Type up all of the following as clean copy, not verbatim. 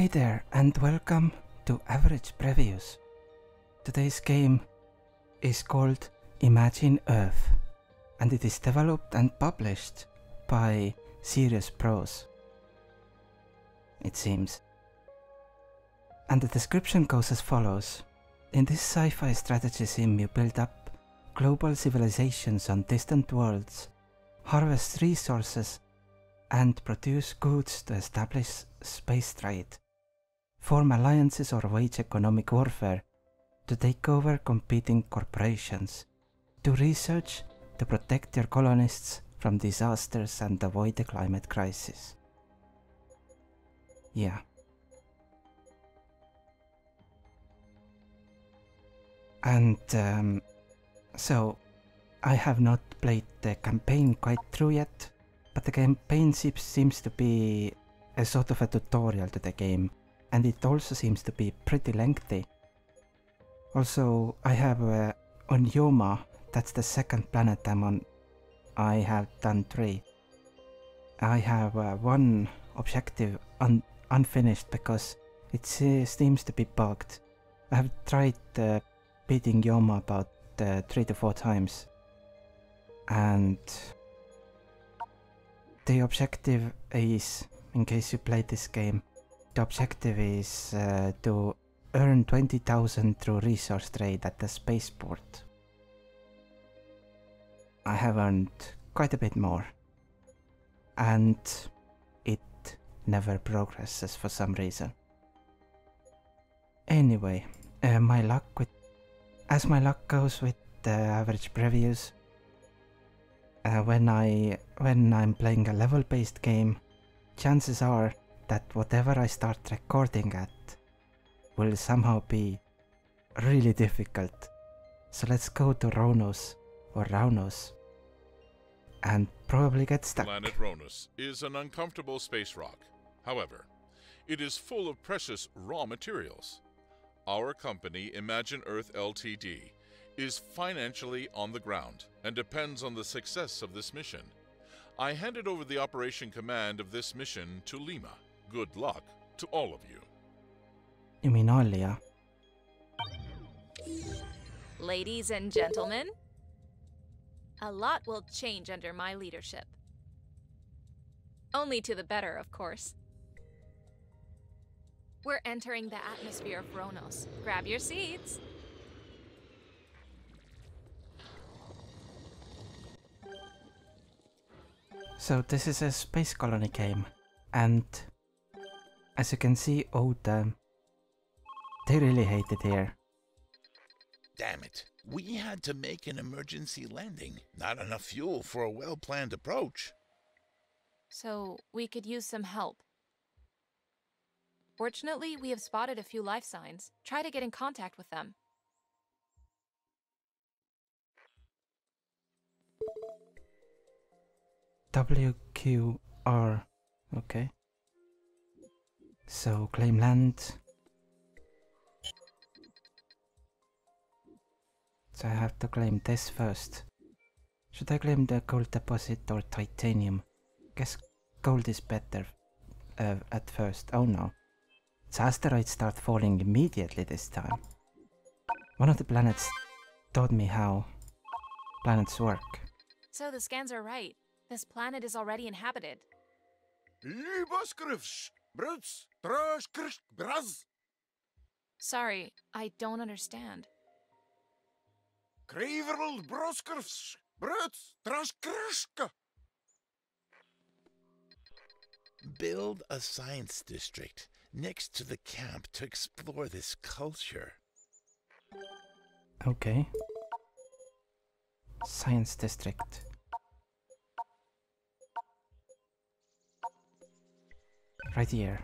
Hey there and welcome to Average Previews. Today's game is called Imagine Earth and it is developed and published by Serious Bros, it seems. And the description goes as follows. In this sci-fi strategy sim you build up global civilizations on distant worlds, harvest resources and produce goods to establish space trade, form alliances or wage economic warfare to take over competing corporations, do research to protect your colonists from disasters and avoid the climate crisis. Yeah. And so I have not played the campaign quite through yet, but the campaign seems to be a sort of a tutorial to the game, and it also seems to be pretty lengthy. Also, I have on Yoma, that's the second planet I'm on, I have done 3. I have one objective unfinished because it seems to be bugged. I have tried beating Yoma about 3 to 4 times, and the objective is, in case you play this game, the objective is to earn 20,000 through resource trade at the spaceport. I have earned quite a bit more, and it never progresses for some reason. Anyway, as my luck goes with the average previews, when I'm playing a level-based game, chances are that whatever I start recording at will somehow be really difficult. So let's go to Ronos or Ronos and probably get stuck. Planet Ronos is an uncomfortable space rock. However, it is full of precious raw materials. Our company, Imagine Earth LTD, is financially on the ground and depends on the success of this mission. I handed over the operation command of this mission to Lima. Good luck to all of you. You mean Alia? Ladies and gentlemen, a lot will change under my leadership. Only to the better, of course. We're entering the atmosphere of Ronos. Grab your seats. So this is a space colony game, and as you can see, oh damn, they really hate it here. Damn it, we had to make an emergency landing. Not enough fuel for a well-planned approach. So we could use some help. Fortunately, we have spotted a few life signs. Try to get in contact with them. WQR, okay. So claim land. So I have to claim this first. Should I claim the gold deposit or titanium? Guess gold is better at first. Oh no. Its asteroids start falling immediately this time. One of the planets taught me how planets work. So the scans are right. This planet is already inhabited. Sorry, I don't understand. Build a science district next to the camp to explore this culture. Okay. Science district. Right here.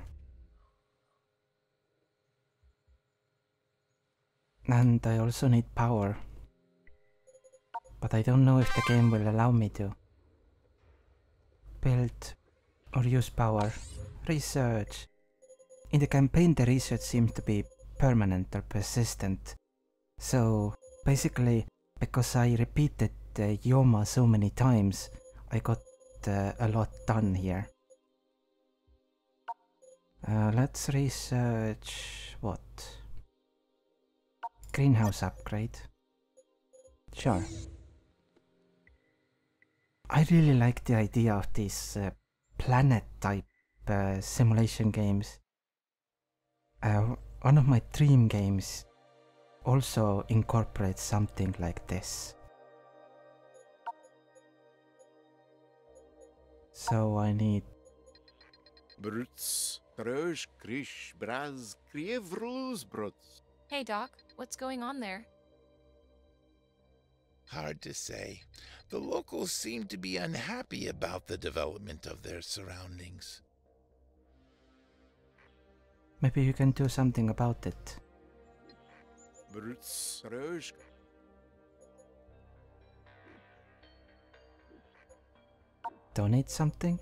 And I also need power, but I don't know if the game will allow me to build or use power. Research. In the campaign the research seems to be permanent or persistent. So basically, because I repeated Yoma so many times, I got a lot done here. Let's research what? Greenhouse upgrade. Sure. I really like the idea of these planet type simulation games. One of my dream games also incorporates something like this. So I need Bruts, Rosh, Krish, Braz, Krievruls, Bruts. Hey Doc, what's going on there? Hard to say. The locals seem to be unhappy about the development of their surroundings. Maybe you can do something about it. Bruts, Rosh. Donate something?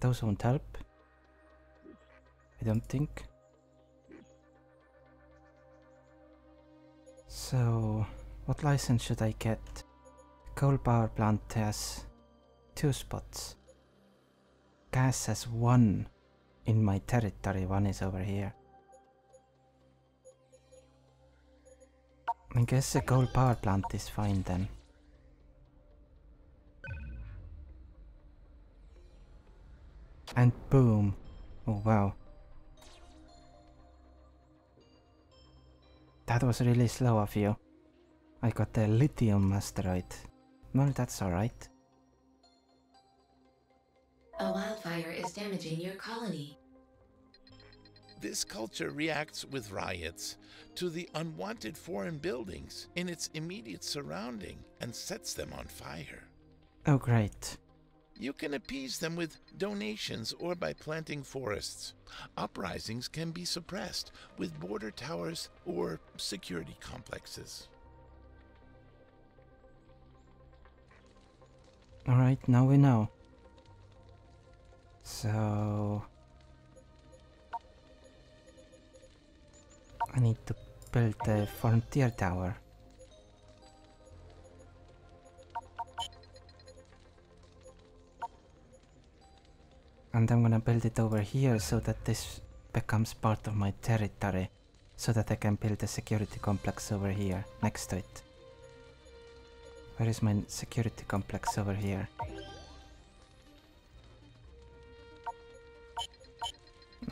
Those won't help, I don't think. So, what license should I get? Coal power plant has 2 spots. Gas has 1 in my territory, 1 is over here. I guess a coal power plant is fine then. And boom. Oh wow. That was really slow of you. I got a lithium asteroid. Well, that's alright. A wildfire is damaging your colony. This culture reacts with riots to the unwanted foreign buildings in its immediate surrounding and sets them on fire. Oh great. You can appease them with donations or by planting forests. Uprisings can be suppressed with border towers or security complexes. Alright, now we know. So... I need to build a frontier tower. And I'm gonna build it over here so that this becomes part of my territory, so that I can build a security complex over here, next to it. Where is my security complex over here?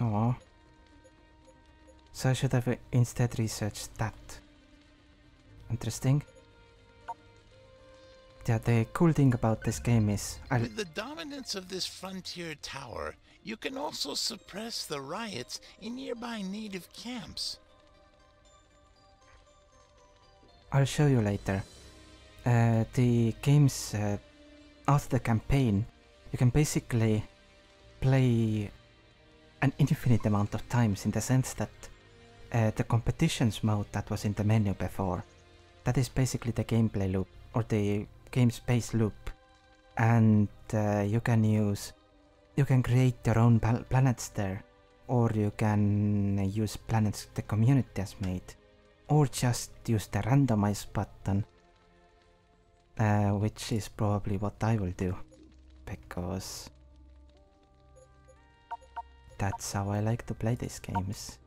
Oh. So I should have instead researched that. Interesting. Yeah, the cool thing about this game is... With the dominance of this frontier tower, you can also suppress the riots in nearby native camps. I'll show you later. The games of the campaign, you can basically play an infinite amount of times in the sense that the competitions mode that was in the menu before, that is basically the gameplay loop, or the game space loop, and you can create your own planets there, or you can use planets the community has made, or just use the randomize button, which is probably what I will do, because that's how I like to play these games.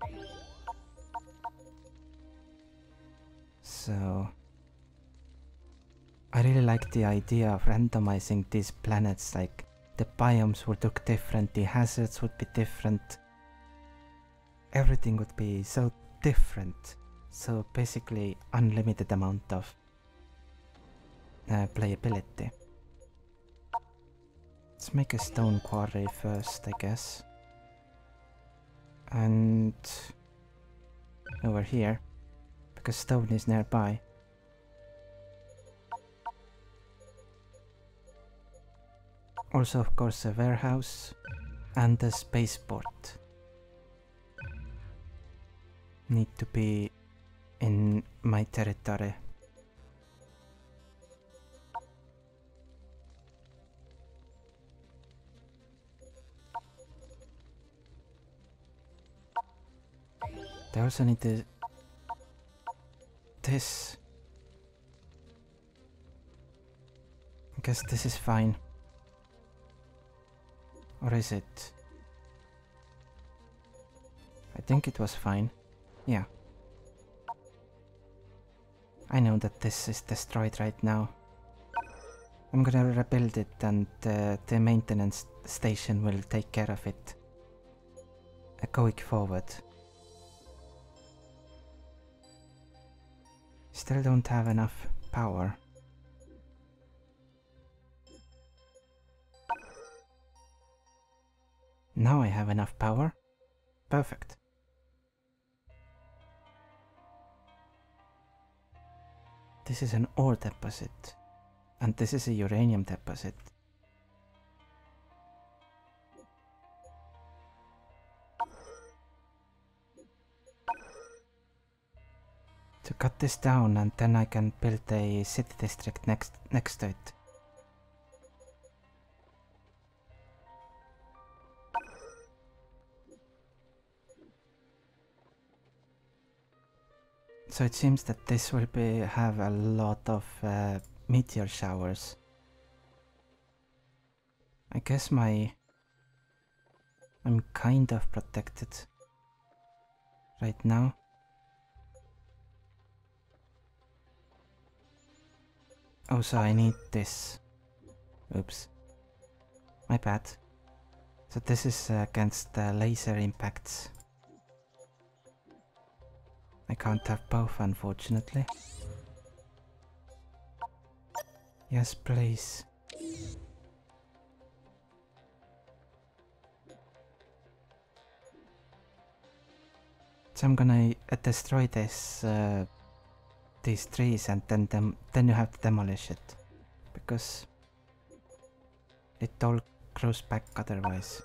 So I really like the idea of randomizing these planets, like the biomes would look different, the hazards would be different. Everything would be so different. So basically unlimited amount of playability. Let's make a stone quarry first, I guess. And over here, because stone is nearby. Also, of course, a warehouse and a spaceport need to be in my territory. They also need this. I guess this is fine. Or is it? think it was fine. Yeah. I know that this is destroyed right now. I'm gonna rebuild it and the maintenance station will take care of it. Going forward. Still don't have enough power. Now I have enough power. Perfect. This is an ore deposit. And this is a uranium deposit. To cut this down, and then I can build a city district next to it. So it seems that this will have a lot of meteor showers. I guess I'm kind of protected right now. Oh, so I need this. Oops. My bad. So this is against the laser impacts. I can't have both, unfortunately. Yes, please. So I'm gonna destroy this these trees, and then you have to demolish it, because it all grows back otherwise.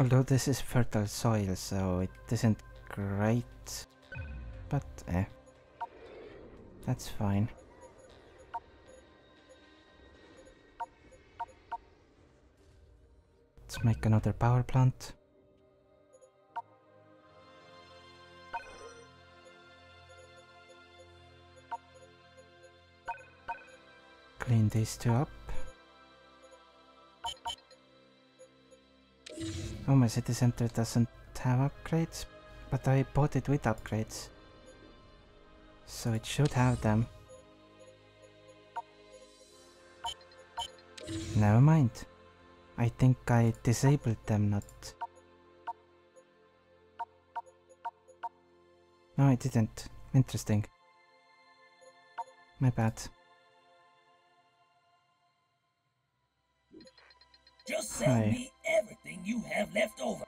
Although this is fertile soil, so it isn't great, but eh, that's fine. Let's make another power plant. Clean these two up. Oh, my city center doesn't have upgrades, but I bought it with upgrades, so it should have them. Never mind. I think I disabled them, not... No, I didn't. Interesting. My bad. Just send me everything you have left over.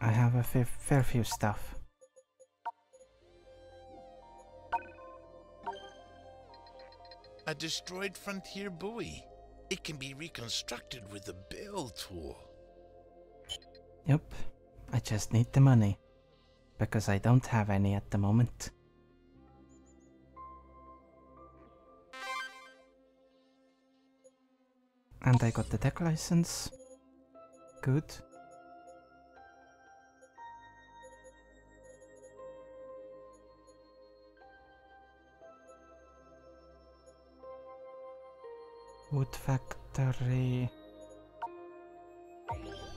I have a fair few stuff. A destroyed frontier buoy. It can be reconstructed with the bell tool. Yep. I just need the money. Because I don't have any at the moment. And I got the tech license. Good. Wood factory.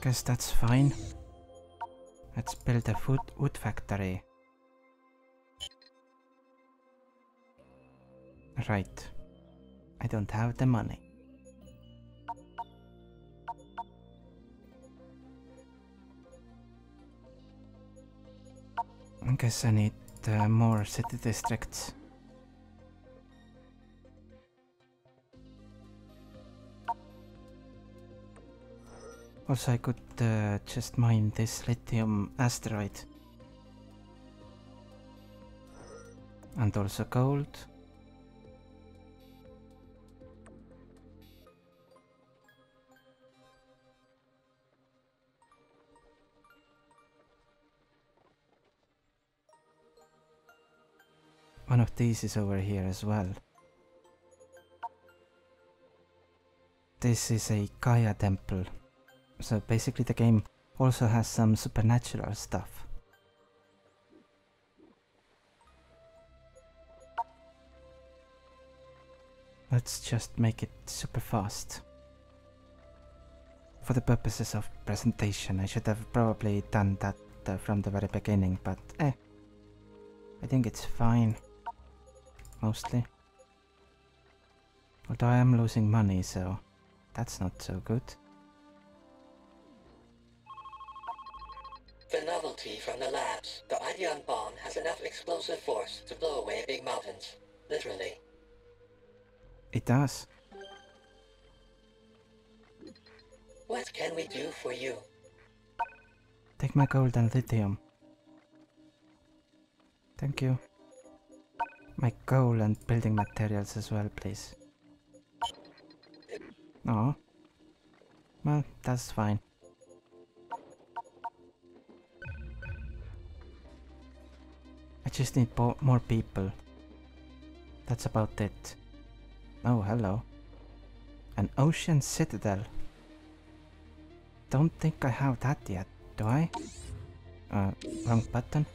Guess that's fine. Let's build a wood factory. Right. I don't have the money. I guess I need more city districts. Also, I could just mine this lithium asteroid. And also gold. One of these is over here as well. This is a Gaia temple. So basically the game also has some supernatural stuff. Let's just make it super fast. For the purposes of presentation, I should have probably done that from the very beginning, but I think it's fine, mostly. Although I am losing money, so that's not so good. The novelty from the labs, the Ideon bomb has enough explosive force to blow away big mountains, literally. It does. What can we do for you? Take my gold and lithium. Thank you. My gold and building materials as well, please. Oh. Well, that's fine. I just need more people. That's about it. Oh, hello. An ocean citadel. Don't think I have that yet, do I? Wrong button.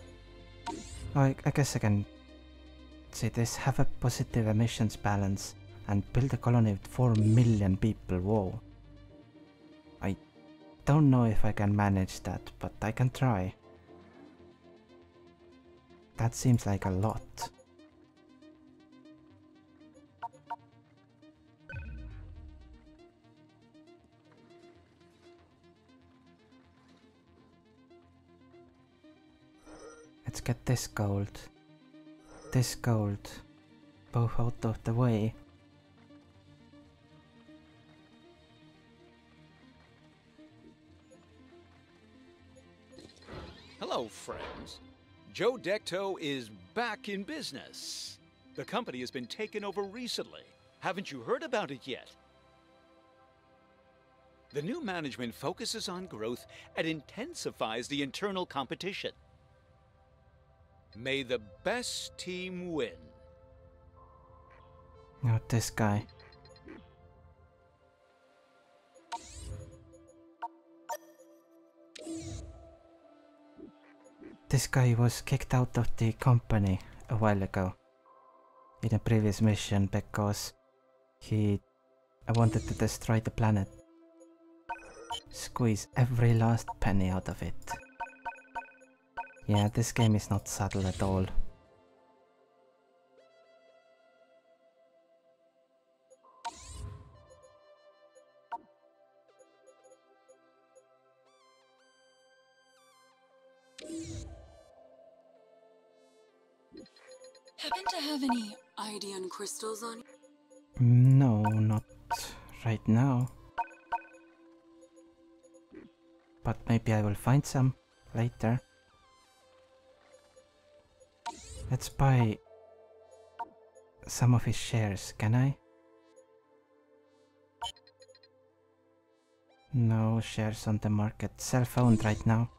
Oh, I guess I can see this. Have a positive emissions balance and build a colony with 4 million people. Whoa. I don't know if I can manage that, but I can try. That seems like a lot. Let's get this gold. This gold. Both out of the way. Hello, friends. Joe Decto is back in business. The company has been taken over recently. Haven't you heard about it yet? The new management focuses on growth and intensifies the internal competition. May the best team win. Not this guy. This guy was kicked out of the company a while ago in a previous mission because he wanted to destroy the planet. Squeeze every last penny out of it. Yeah, this game is not subtle at all. Happen to have any Ideon crystals on you? No, not right now. But maybe I will find some later. Let's buy some of his shares, can I? No shares on the market, self-owned right now.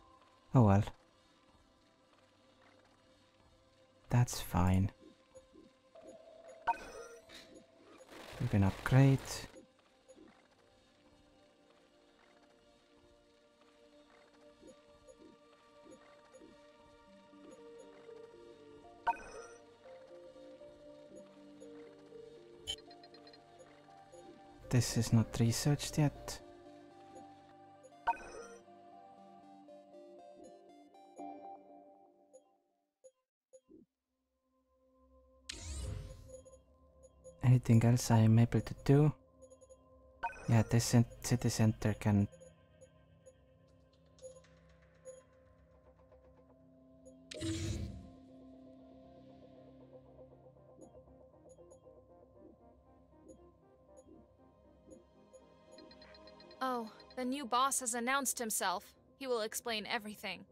Oh well. That's fine. You can upgrade. This is not researched yet. Anything else I am able to do? Yeah, this city center can... Oh, the new boss has announced himself. He will explain everything.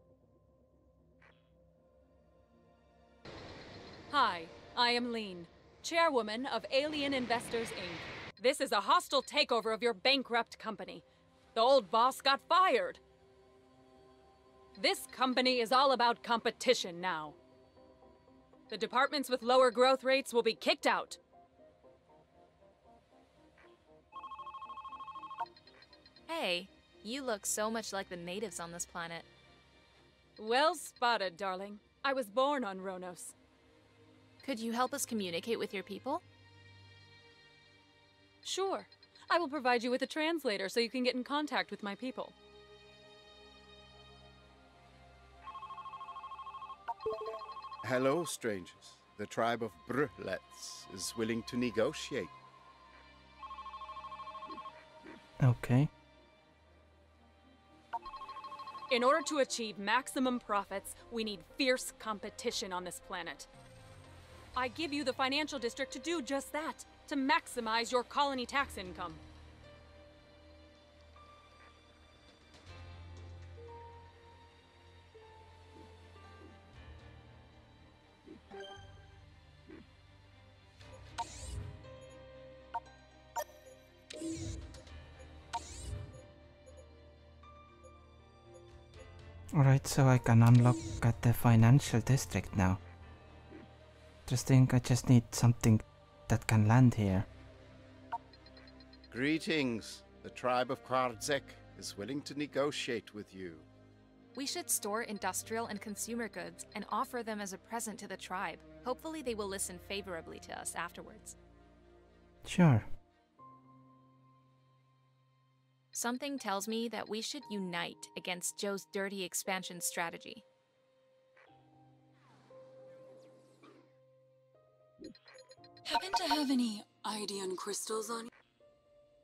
Hi, I am Lean, chairwoman of Alien Investors Inc. This is a hostile takeover of your bankrupt company. The old boss got fired. This company is all about competition now. The departments with lower growth rates will be kicked out. Hey, You look so much like the natives on this planet. Well spotted, darling. I was born on Ronos. Could you help us communicate with your people? Sure. I will provide you with a translator so you can get in contact with my people. Hello, strangers. The tribe of Bruhlets is willing to negotiate. Okay. In order to achieve maximum profits, we need fierce competition on this planet. I give you the financial district to do just that, to maximize your colony tax income. Alright, so I can unlock at the financial district now. Just think I just need something that can land here. Greetings. The tribe of Kwarzek is willing to negotiate with you. We should store industrial and consumer goods and offer them as a present to the tribe. Hopefully they will listen favorably to us afterwards. Sure. Something tells me that we should unite against Joe's dirty expansion strategy. Happen to have any Ideon crystals on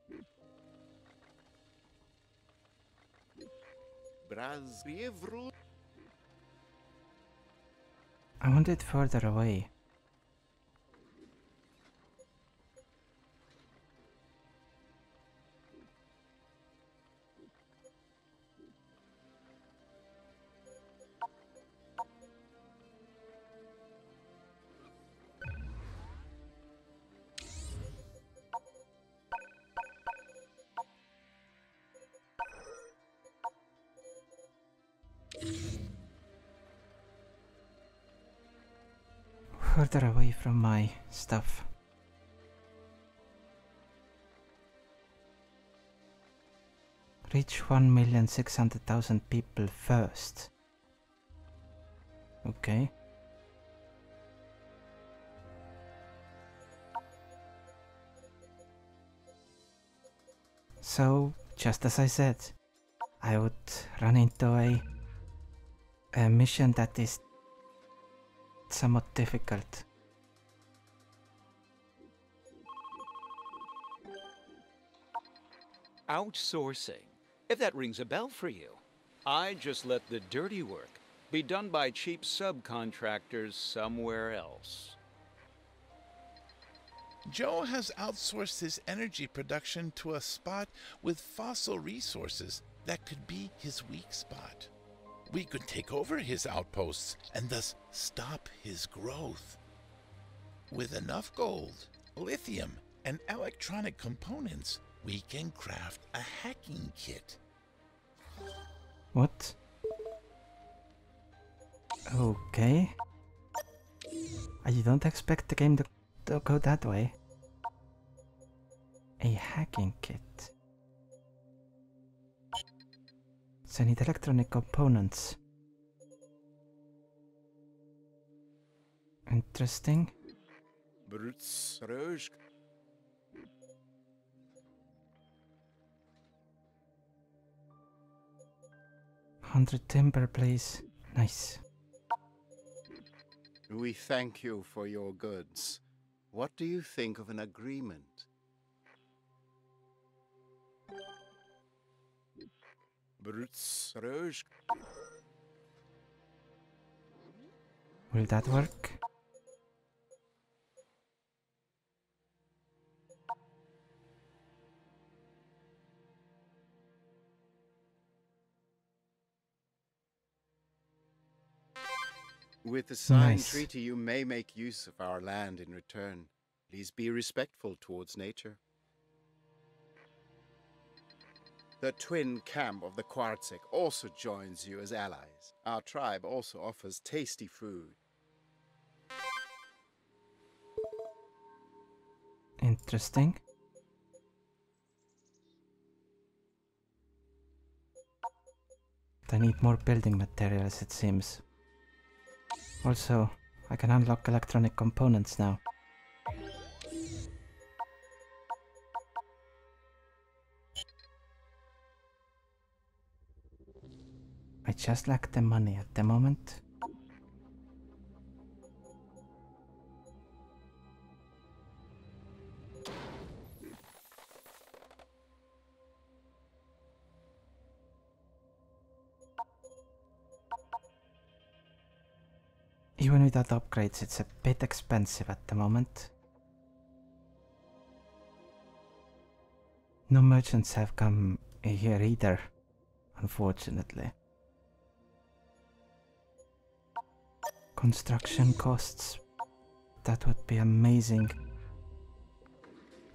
you? I want it further away. Further away from my stuff. Reach 1,600,000 people first. Okay. So, just as I said, I would run into a mission that is somewhat difficult. Outsourcing, if that rings a bell for you. I just let the dirty work be done by cheap subcontractors somewhere else. Joe has outsourced his energy production to a spot with fossil resources that could be his weak spot. We could take over his outposts and thus stop his growth. With enough gold, lithium, and electronic components, we can craft a hacking kit. What? Okay. I don't expect the game to go that way. A hacking kit. So I need electronic components. Interesting. $100 timber, please. Nice. We thank you for your goods. What do you think of an agreement? Will that work? With the signed treaty, you may make use of our land in return. Please be respectful towards nature. The twin camp of the Kwarzek also joins you as allies. Our tribe also offers tasty food. Interesting. I need more building materials, it seems. Also, I can unlock electronic components now. I just lack the money at the moment. Even without upgrades, it's a bit expensive at the moment. No merchants have come here either, unfortunately. Construction costs. That would be amazing.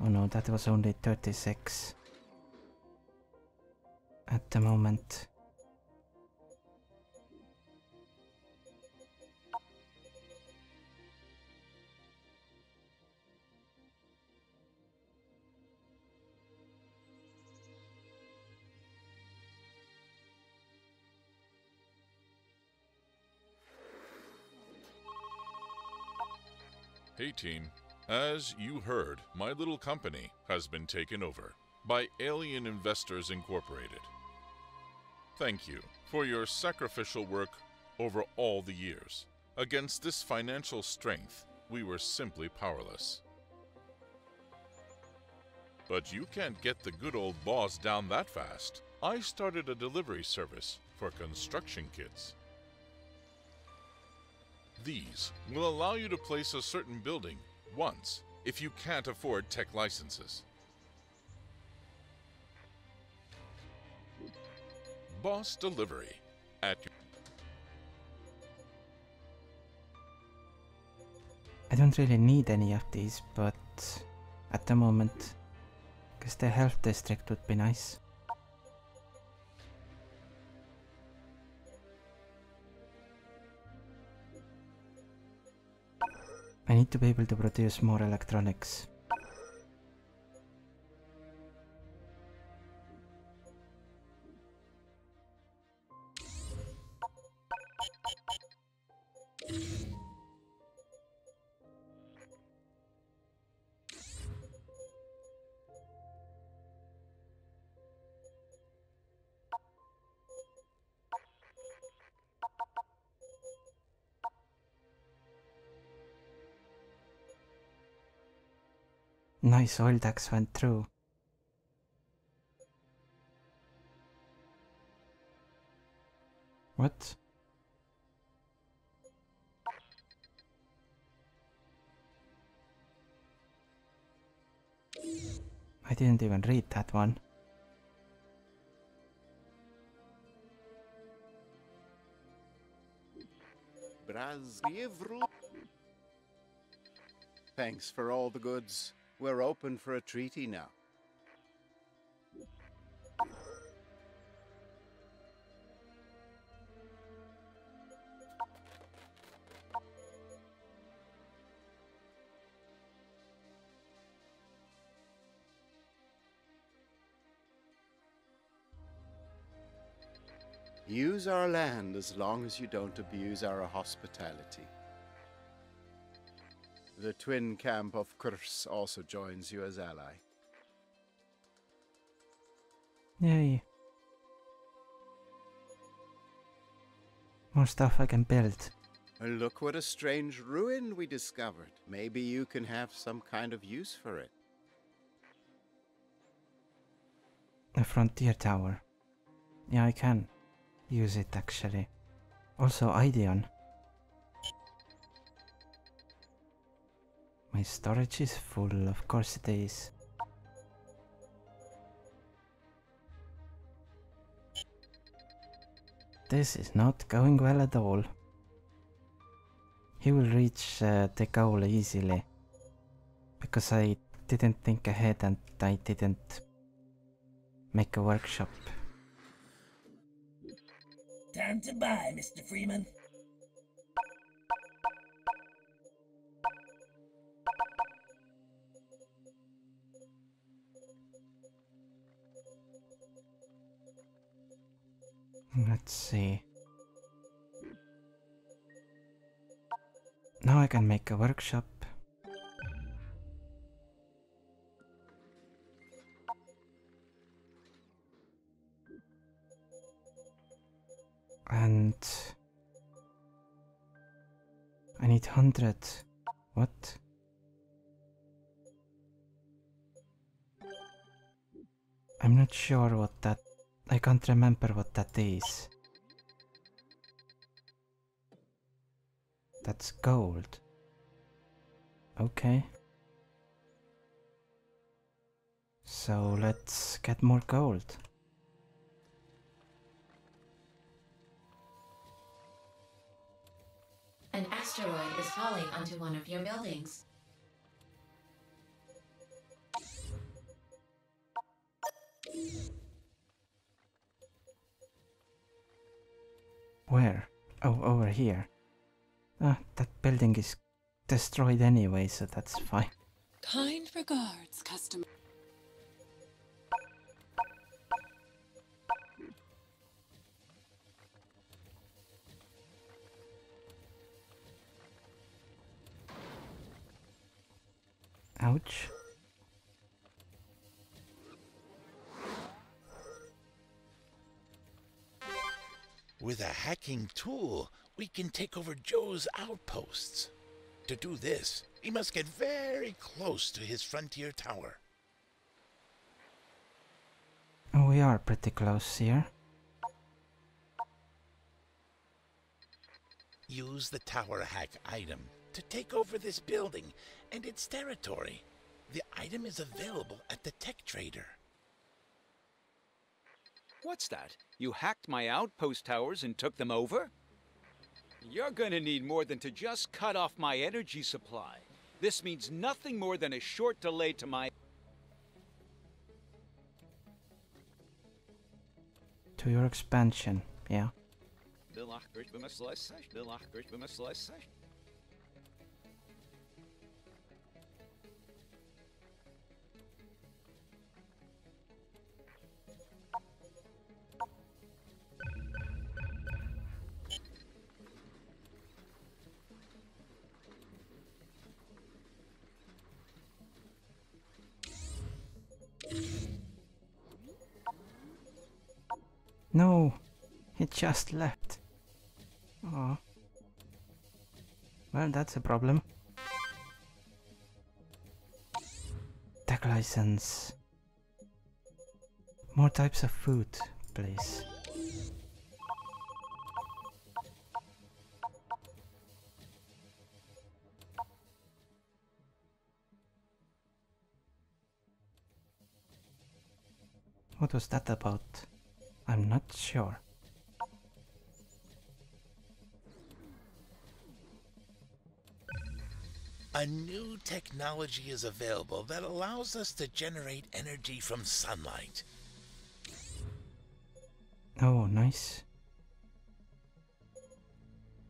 Oh no, that was only 36 at the moment. Hey team, as you heard, my little company has been taken over by Alien Investors Inc. Thank you for your sacrificial work over all the years. Against this financial strength, we were simply powerless. But you can't get the good old boss down that fast. I started a delivery service for construction kits. These will allow you to place a certain building once if you can't afford tech licenses. Boss delivery at your... I don't really need any of these, but at the moment, I guess the health district would be nice. I need to be able to produce more electronics. Nice, oil tax went through. What? I didn't even read that one. Thanks for all the goods. We're open for a treaty now. Use our land as long as you don't abuse our hospitality. The twin camp of Kurs also joins you as ally. Yay. More stuff I can build. Look what a strange ruin we discovered. Maybe you can have some kind of use for it. A frontier tower. Yeah, I can use it actually. Also Ideon. My storage is full, of course it is. This is not going well at all. He will reach the goal easily. Because I didn't think ahead and I didn't make a workshop. Time to buy, Mr. Freeman. Let's see. Now I can make a workshop. And I need 100. What? I'm not sure what that... I can't remember what that is. That's gold. Okay. So let's get more gold. An asteroid is falling onto one of your buildings. Where? Oh, over here. Ah, that building is destroyed anyway, so that's fine. Kind regards, customer. Ouch. With a hacking tool, we can take over Joe's outposts. To do this, he must get very close to his frontier tower. We are pretty close here. Use the tower hack item to take over this building and its territory. The item is available at the tech trader. What's that? You hacked my outpost towers and took them over? You're gonna need more than to just cut off my energy supply. This means nothing more than a short delay to my... to your expansion, yeah. No, it just left. Oh. Well, that's a problem. Tech license. More types of food, please. What was that about? I'm not sure. A new technology is available that allows us to generate energy from sunlight. Oh, nice.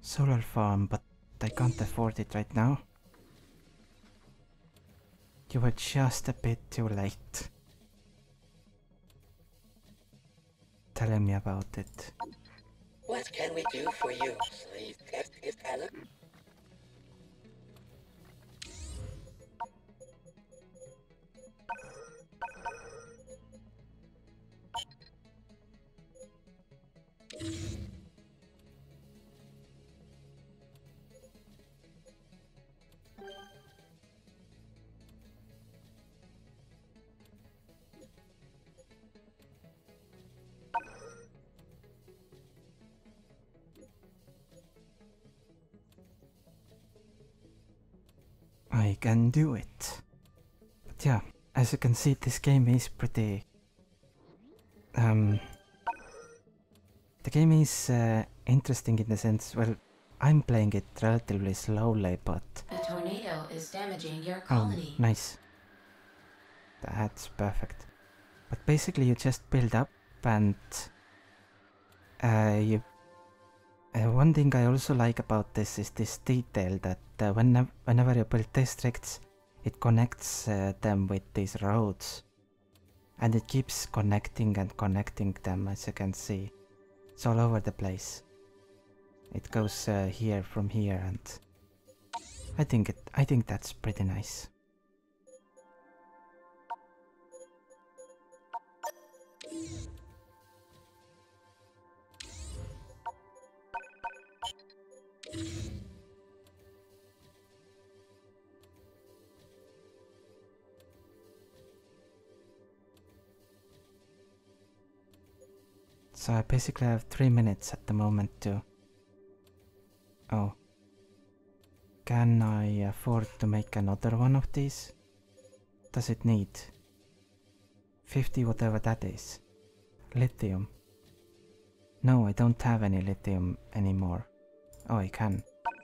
Solar farm, but I can't afford it right now. You were just a bit too late. Tell me about it. What can we do for you? Please test his talent. I can do it. But yeah, as you can see, this game is pretty... the game is interesting in the sense, well, I'm playing it relatively slowly, but... A tornado is damaging your colony. Oh, nice. That's perfect. But basically you just build up and... one thing I also like about this is this detail that whenever you build districts, it connects them with these roads. And it keeps connecting and connecting them, as you can see. It's all over the place. It goes here from here, and I think that's pretty nice. So I basically have 3 minutes at the moment to... Oh. Can I afford to make another one of these? Does it need 50, whatever that is? Lithium. No, I don't have any lithium anymore. Oh, I can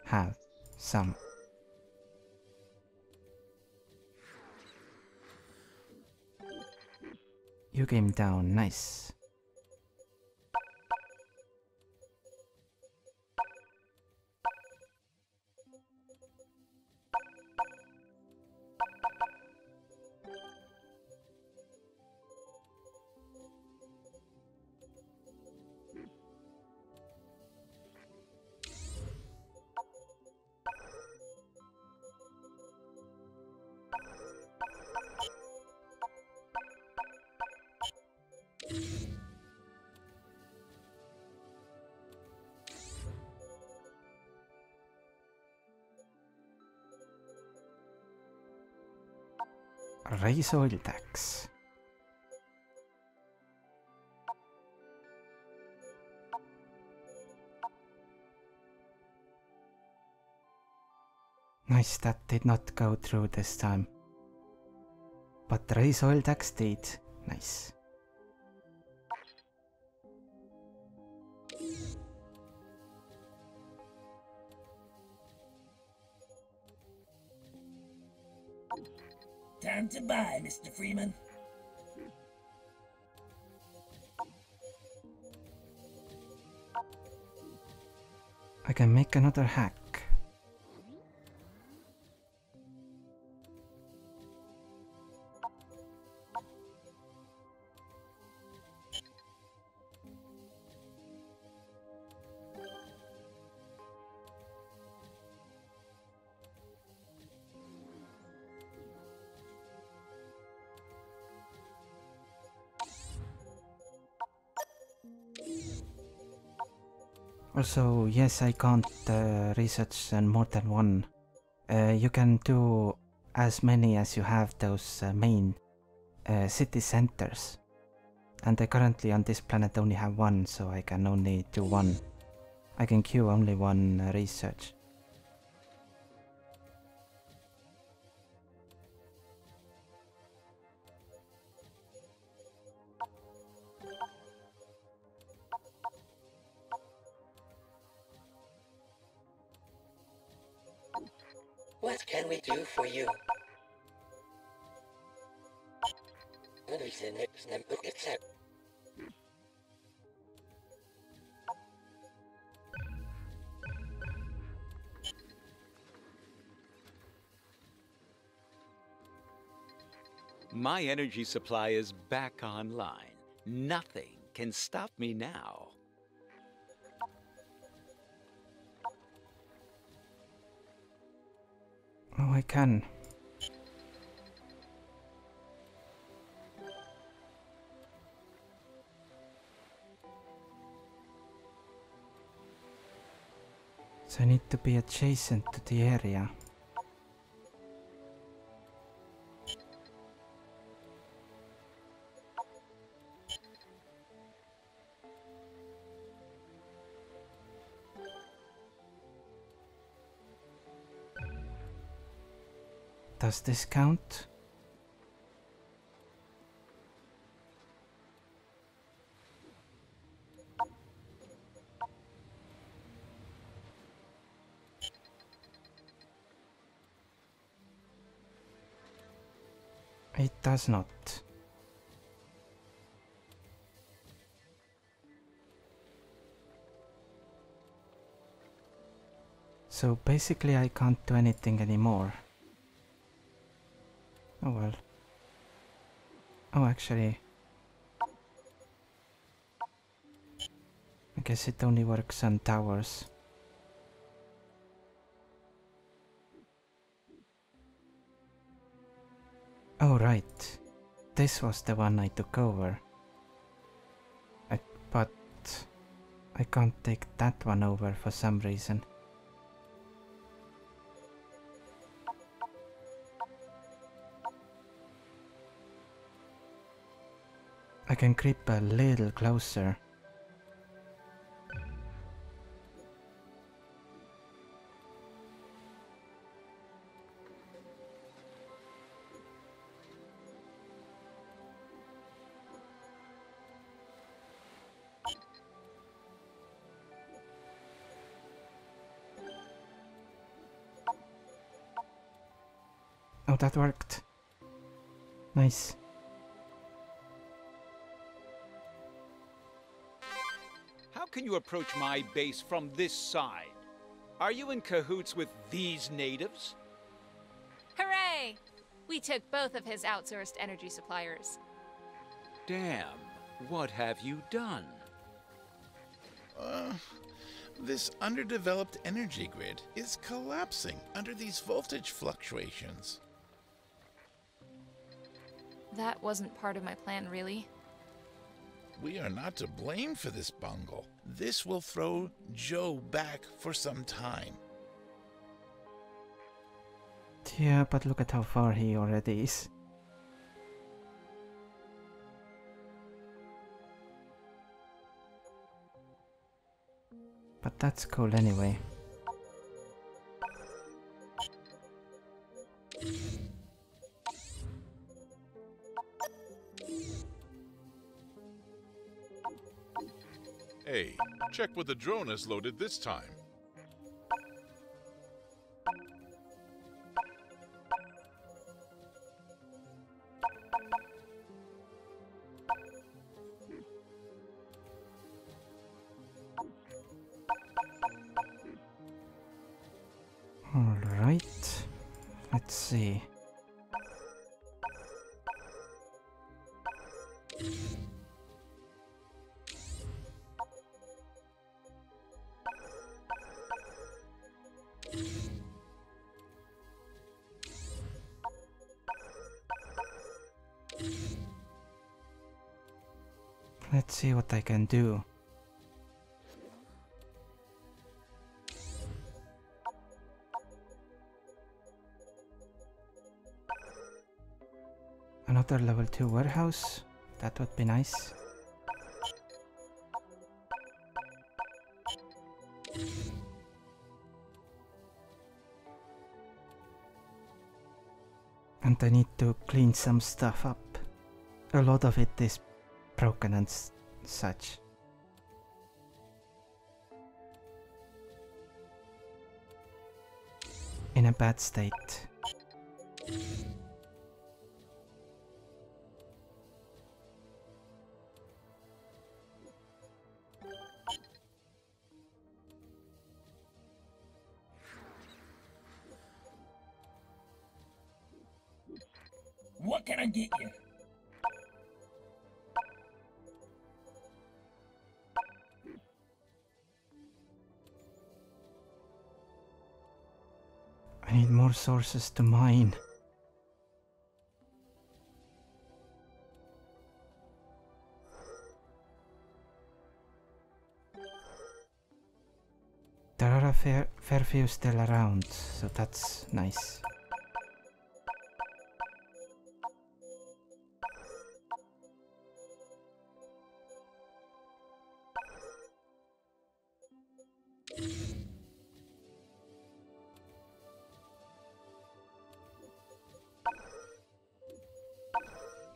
have some. You came down, nice. Raise oil tax. Nice, that did not go through this time. But raise oil tax did. Nice. Time to buy, Mr. Freeman. I can make another hack. Also, yes, I can't research more than one. You can do as many as you have those main city centers. And I currently on this planet only have one, so I can only do one. I can queue only one research. What can we do for you? My energy supply is back online. Nothing can stop me now. Oh, I can. So I need to be adjacent to the area. Does this count? It does not. So basically I can't do anything anymore. Oh well. Oh, actually, I guess it only works on towers. Oh right, this was the one I took over. But I can't take that one over for some reason. I can creep a little closer. Oh, that worked. Nice. Can you approach my base from this side? Are you in cahoots with these natives? Hooray! We took both of his outsourced energy suppliers. Damn, what have you done? This underdeveloped energy grid is collapsing under these voltage fluctuations. That wasn't part of my plan, really. We are not to blame for this bungle. This will throw Joe back for some time. Yeah, but look at how far he already is. But that's cool anyway. Hey, check what the drone has loaded this time. All right, let's see. Let's see what I can do. Another level 2 warehouse, that would be nice. And I need to clean some stuff up. A lot of it is broken and such. In a bad state. What can I get you? I need more sources to mine. There are a fair few still around, so that's nice.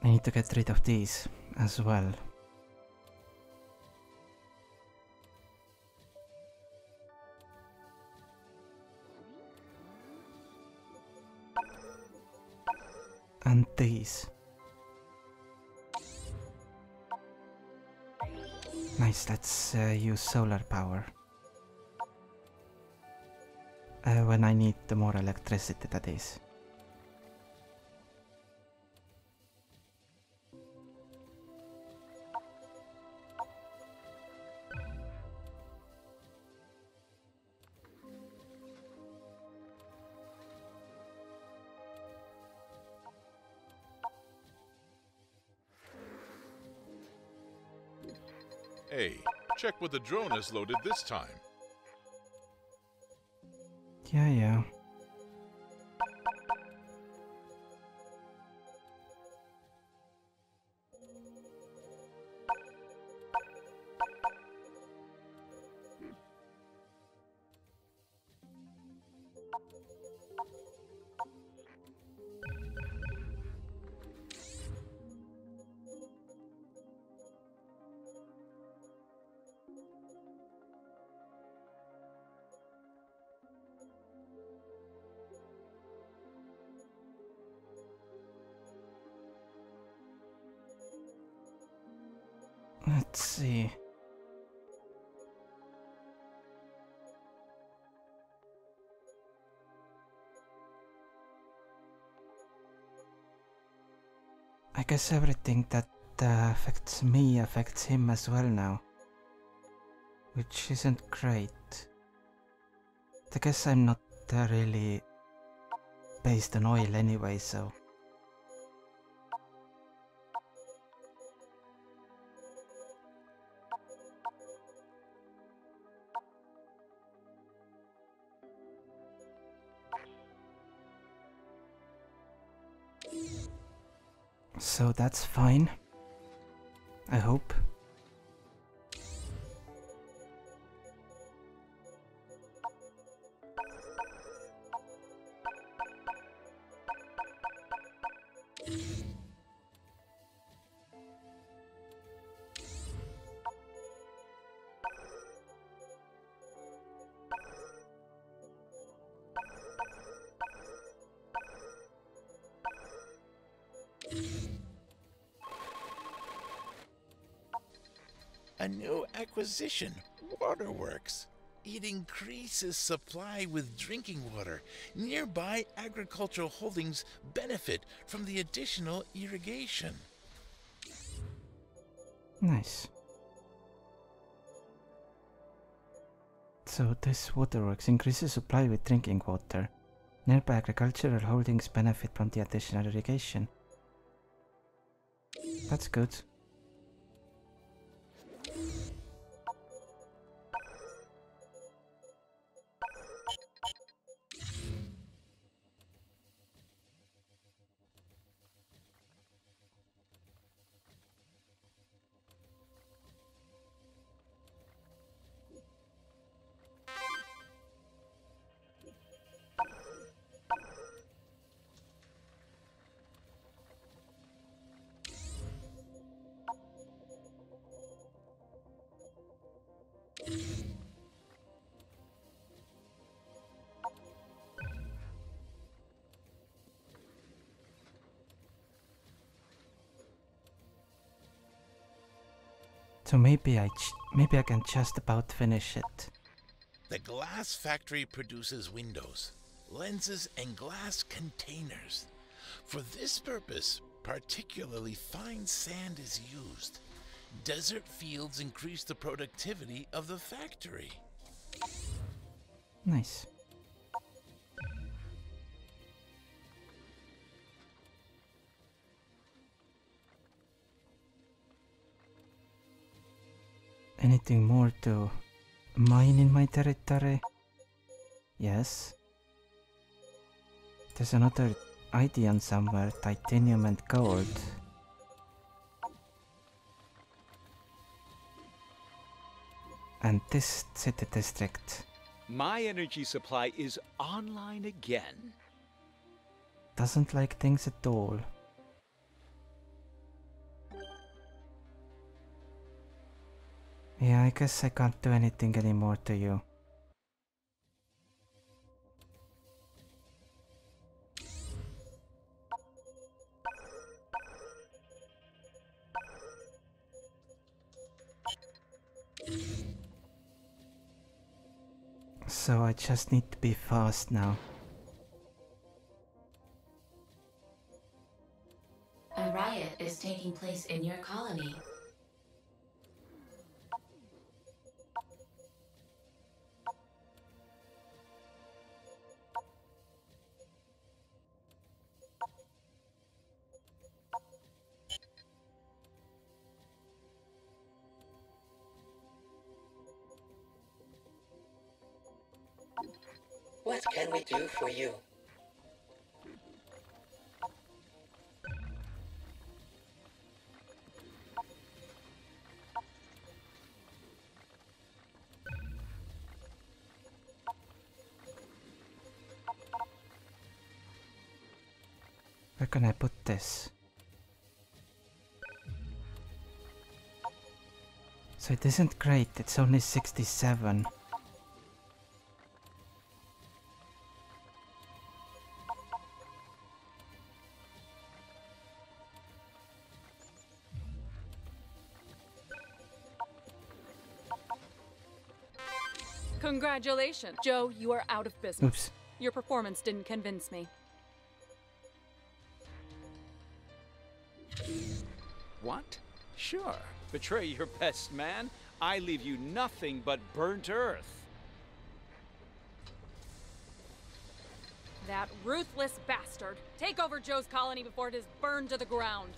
I need to get rid of these as well. And these. Nice, let's use solar power. When I need the more electricity, that is. A. Check what the drone has loaded this time. Yeah. Let's see. I guess everything that affects me affects him as well now, which isn't great. I guess I'm not really based on oil anyway, so... So that's fine, I hope. A new acquisition, Waterworks. It increases supply with drinking water. Nearby agricultural holdings benefit from the additional irrigation. Nice. So this Waterworks increases supply with drinking water. Nearby agricultural holdings benefit from the additional irrigation. That's good. So maybe I can just about finish it. The glass factory produces windows, lenses, and glass containers. For this purpose, particularly fine sand is used. Desert fields increase the productivity of the factory. Nice. Anything more to mine in my territory? Yes. There's another Ideon somewhere, titanium and gold. And this city district. My energy supply is online again. Doesn't like things at all. Yeah, I guess I can't do anything anymore to you. So I just need to be fast now. A riot is taking place in your colony. What can we do for you? Where can I put this? So it isn't great, it's only 67. Congratulations, Joe, you are out of business. Oops. Your performance didn't convince me. What? Sure. Betray your best man? I leave you nothing but burnt earth. That ruthless bastard. Take over Joe's colony before it is burned to the ground.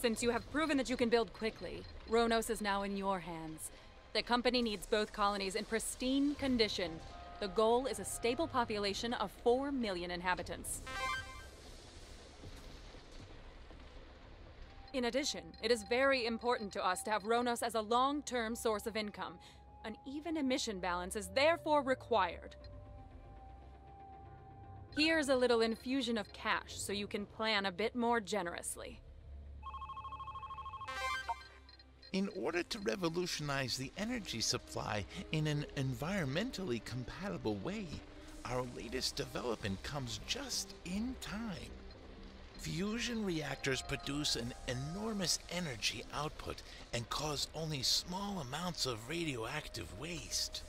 Since you have proven that you can build quickly, Ronos is now in your hands. The company needs both colonies in pristine condition. The goal is a stable population of 4 million inhabitants. In addition, it is very important to us to have Ronos as a long-term source of income. An even emission balance is therefore required. Here's a little infusion of cash so you can plan a bit more generously. In order to revolutionize the energy supply in an environmentally compatible way, our latest development comes just in time. Fusion reactors produce an enormous energy output and cause only small amounts of radioactive waste.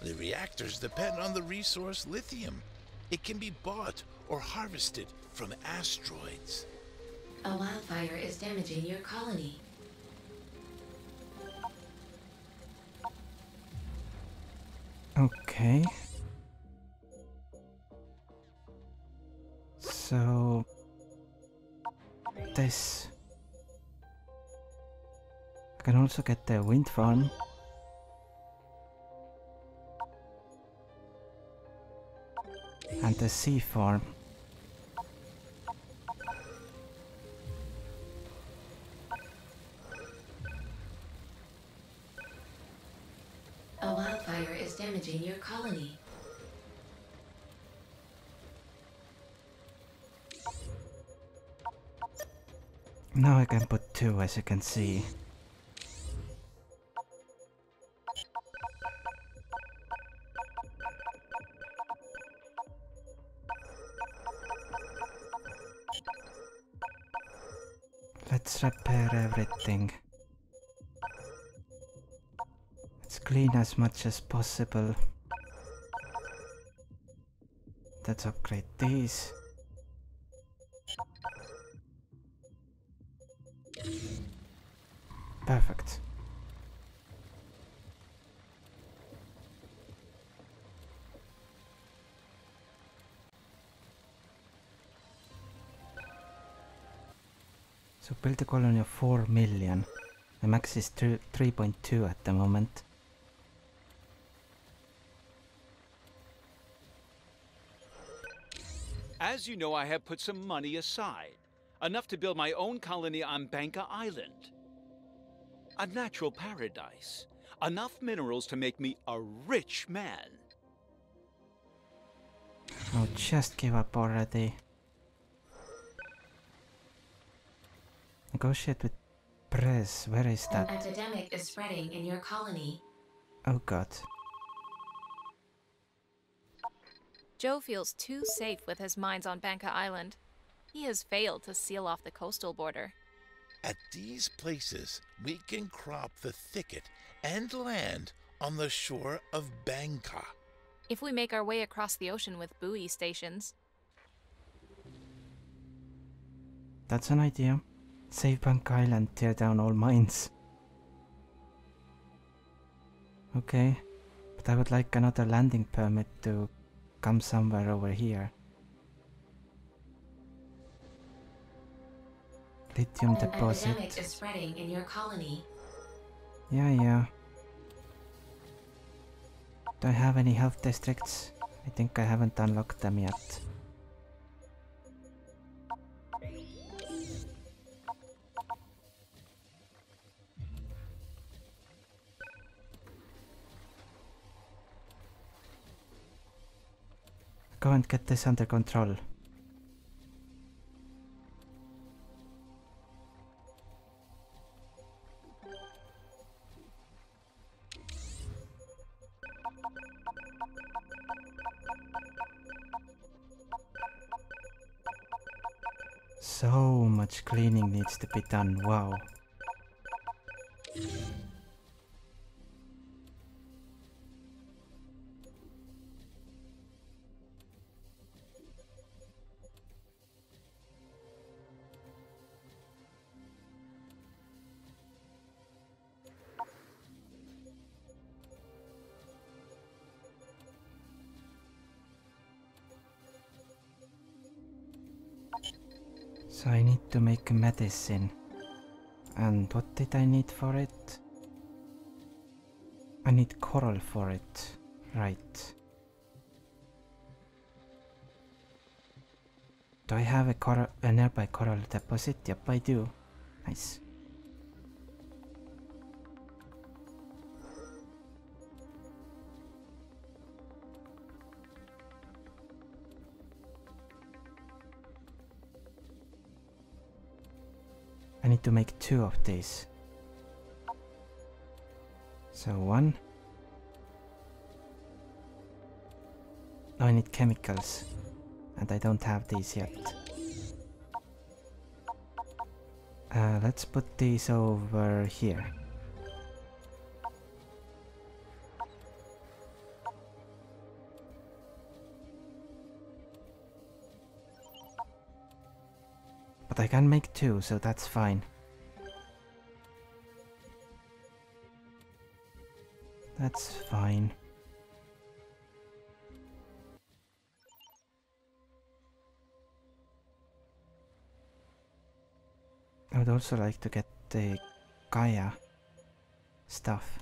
The reactors depend on the resource lithium. It can be bought or harvested from asteroids. A wildfire is damaging your colony. Okay. So this I can also get the wind farm. And the sea farm. A wildfire is damaging your colony. Now I can put 2, as you can see. Let's repair everything. Clean as much as possible. Let's upgrade these. Perfect. So build a colony of 4 million. The max is 3.2 at the moment. As you know, I have put some money aside, enough to build my own colony on Bangka Island. A natural paradise, enough minerals to make me a rich man. I'll just give up already. Negotiate with Press, where is that? An epidemic is spreading in your colony. Oh god. Joe feels too safe with his mines on Bangka Island. He has failed to seal off the coastal border. At these places, we can crop the thicket and land on the shore of Bangka. If we make our way across the ocean with buoy stations. That's an idea. Save Bangka Island, tear down all mines. Okay, but I would like another landing permit to come somewhere over here. Lithium deposit. An epidemic is spreading in your colony. Yeah. Do I have any health districts? I think I haven't unlocked them yet. Go and get this under control. So much cleaning needs to be done, wow. So I need to make medicine, and what did I need for it? I need coral for it, right. Do I have a nearby coral deposit? Yep, I do. Nice. To make two of these. So one. I need chemicals, and I don't have these yet. Let's put these over here. But I can make two, so that's fine. That's fine. I would also like to get the Gaia stuff.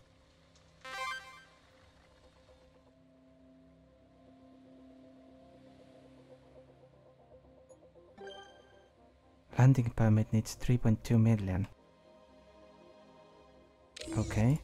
Landing permit needs 3.2 million. Okay.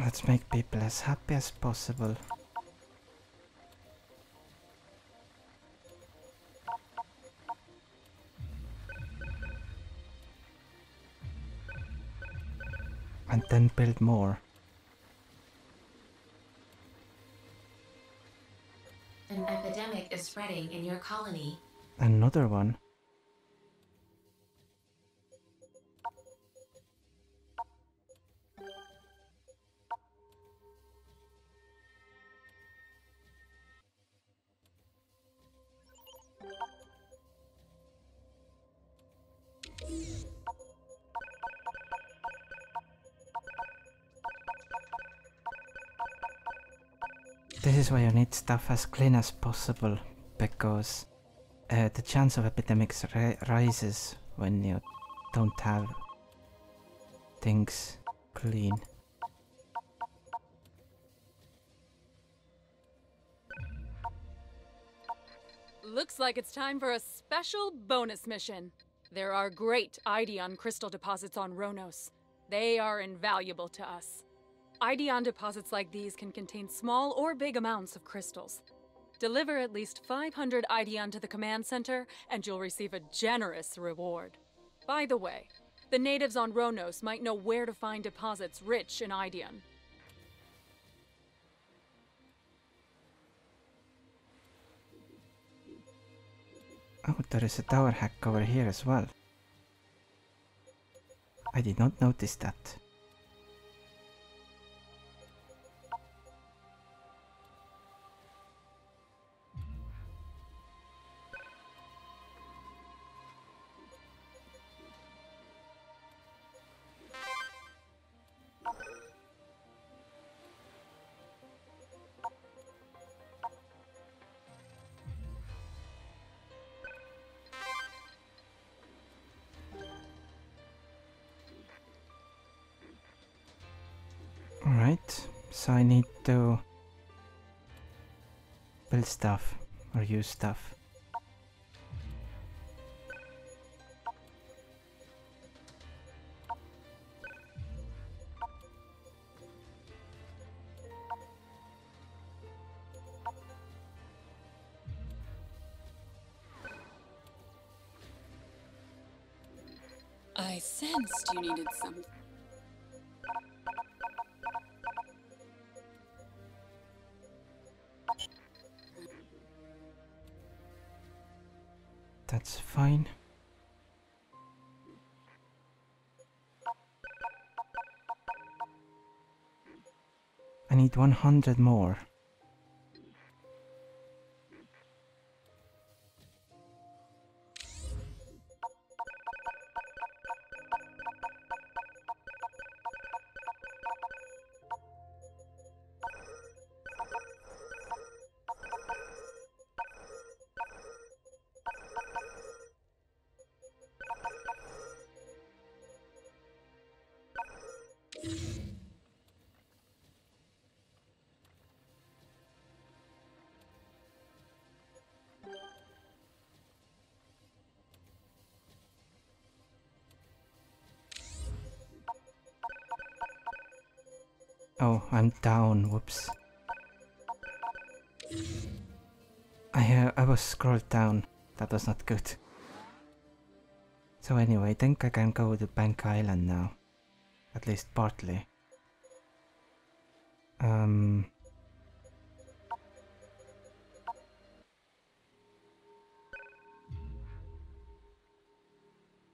Let's make people as happy as possible. And then build more. An epidemic is spreading in your colony. Another one. This is why you need stuff as clean as possible, because the chance of epidemics rises when you don't have things clean. Looks like it's time for a special bonus mission. There are great Ideon crystal deposits on Ronos. They are invaluable to us. Ideon deposits like these can contain small or big amounts of crystals. Deliver at least 500 Ideon to the command center, and you'll receive a generous reward. By the way, the natives on Ronos might know where to find deposits rich in Ideon. Oh, there is a tower hack over here as well. I did not notice that. right? So I need to build stuff or use stuff. I sensed you needed something. That's fine. I need 100 more. Oh, I'm down, whoops. I was scrolled down, that was not good. So anyway, I think I can go to Bangka Island now. At least partly.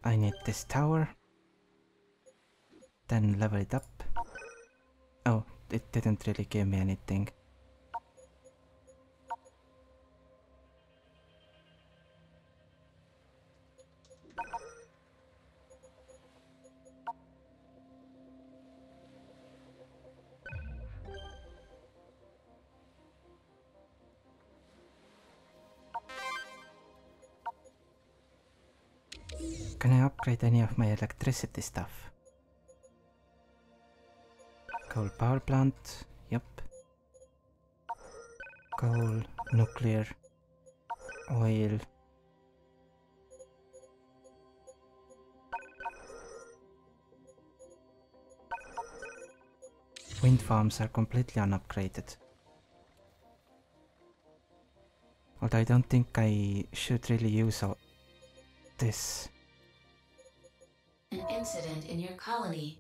I need this tower. Then level it up. Oh, it didn't really give me anything. Can I upgrade any of my electricity stuff? Coal power plant, yep. Coal, nuclear, oil. Wind farms are completely unupgraded. Although I don't think I should really use all this. An incident in your colony.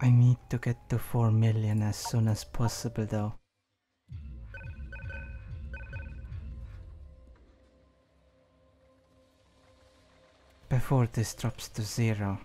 I need to get to 4 million as soon as possible though. Before this drops to 0.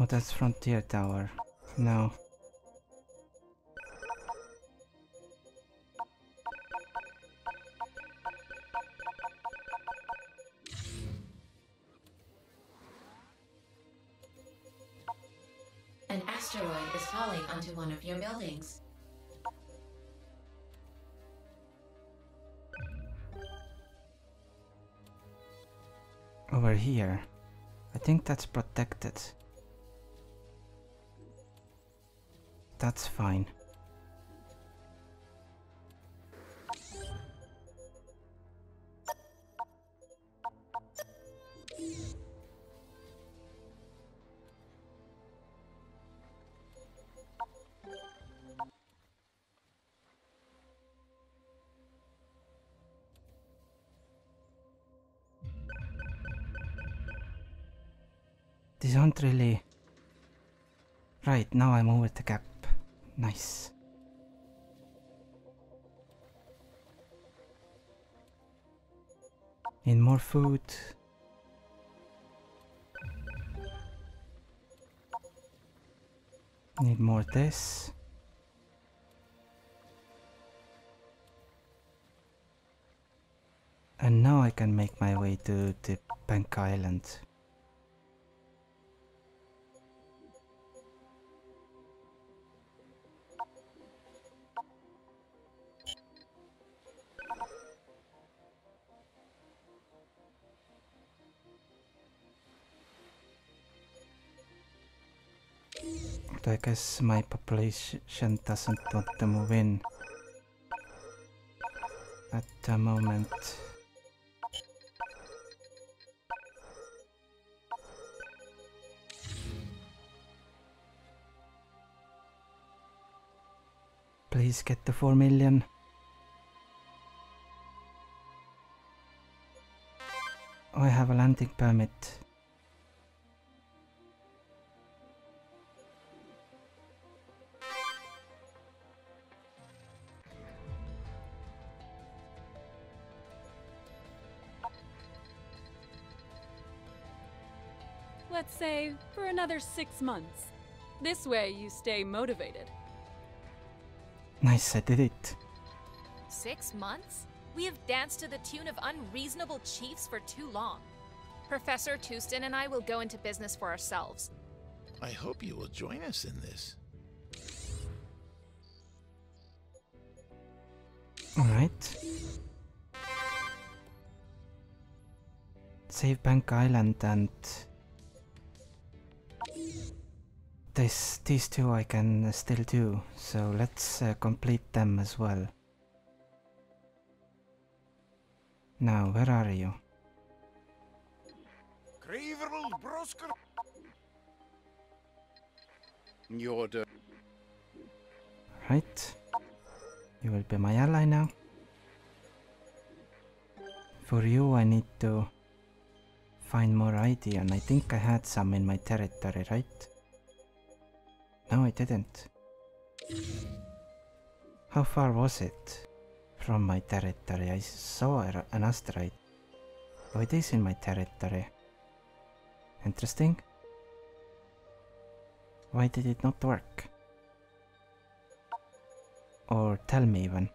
Oh, that's Frontier Tower. No. An asteroid is falling onto one of your buildings. Over here. I think that's protected. That's fine. these aren't really... Right, now I'm over the gap. Nice. Need more food. Need more of this. And now I can make my way to the Bangka Island. I guess my population doesn't want to move in at the moment. Please get the 4 million. I have a landing permit. Let's say for another 6 months. This way you stay motivated. Nice, I did it. 6 months? We have danced to the tune of unreasonable chiefs for too long. Professor Tustin and I will go into business for ourselves. I hope you will join us in this. All right. Save Bangka Island and... These two I can still do, so let's complete them as well. Now, where are you? Right. You will be my ally now. For you I need to find more Ideon, and I think I had some in my territory, right? No, I didn't. How far was it from my territory? I saw an asteroid. Oh, it is in my territory. Interesting. Why did it not work? Or tell me even.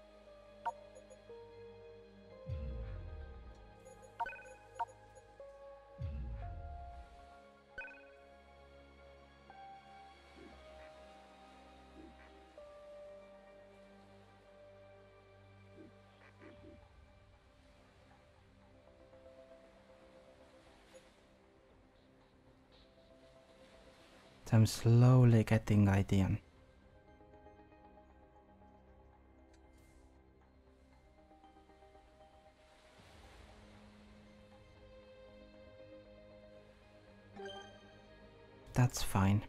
I'm slowly getting Ideon. That's fine.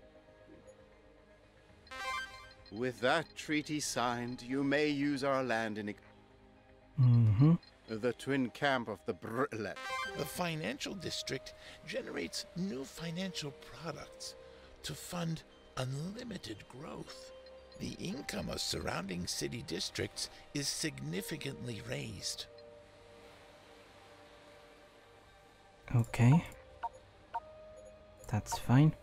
With that treaty signed, you may use our land in the twin camp of the Bruhlets. The financial district generates new financial products to fund unlimited growth. The income of surrounding city districts is significantly raised. Okay. That's fine.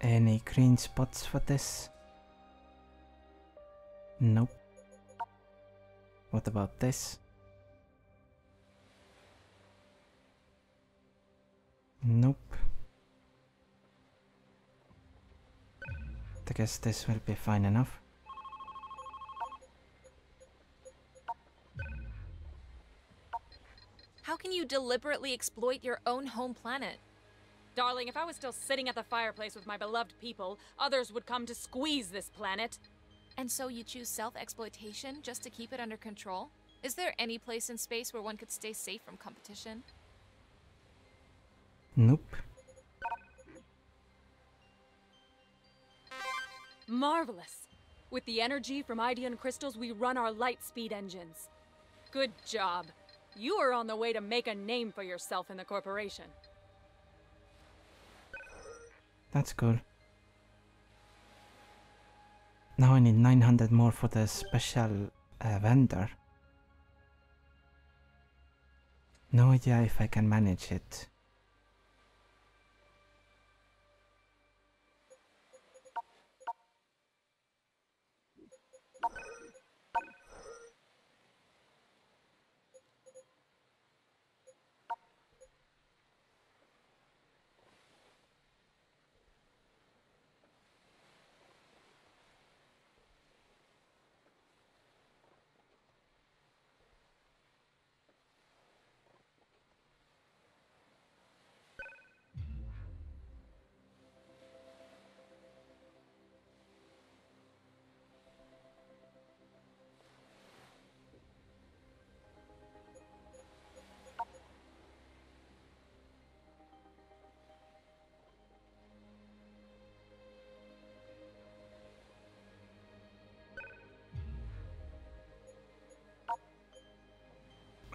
Any green spots for this? Nope. What about this? Nope. I guess this will be fine enough. How can you deliberately exploit your own home planet? Darling, if I was still sitting at the fireplace with my beloved people, others would come to squeeze this planet. And so you choose self-exploitation just to keep it under control? Is there any place in space where one could stay safe from competition? Nope. Marvelous. With the energy from Ideon crystals, we run our light speed engines. Good job. You are on the way to make a name for yourself in the corporation. That's cool. Now I need 900 more for the special vendor. No idea if I can manage it.